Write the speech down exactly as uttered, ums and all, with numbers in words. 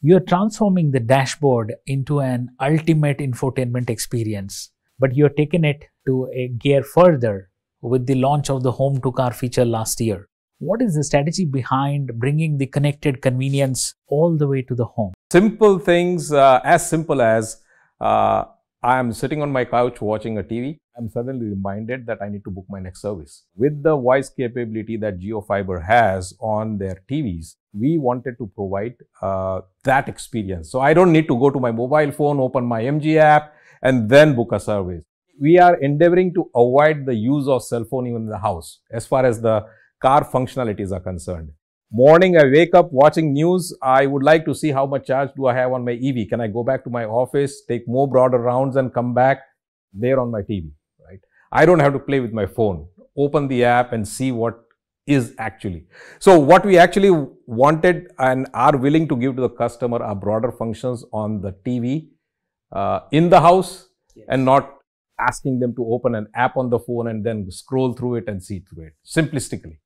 You're transforming the dashboard into an ultimate infotainment experience, but you're taking it to a gear further with the launch of the Home to Car feature last year. What is the strategy behind bringing the connected convenience all the way to the home? Simple things, uh, as simple as uh, I am sitting on my couch watching a T V. I'm suddenly reminded that I need to book my next service. With the voice capability that JioFiber has on their T Vs, we wanted to provide uh, that experience. So I don't need to go to my mobile phone, open my M G app, and then book a service. We are endeavoring to avoid the use of cell phone even in the house as far as the car functionalities are concerned. Morning, I wake up watching news. I would like to see how much charge do I have on my E V. Can I go back to my office, take more broader rounds and come back there on my T V, right? I don't have to play with my phone, open the app and see what is actually. So what we actually wanted and are willing to give to the customer are broader functions on the T V uh, in the house, yes, and not asking them to open an app on the phone and then scroll through it and see through it, simplistically.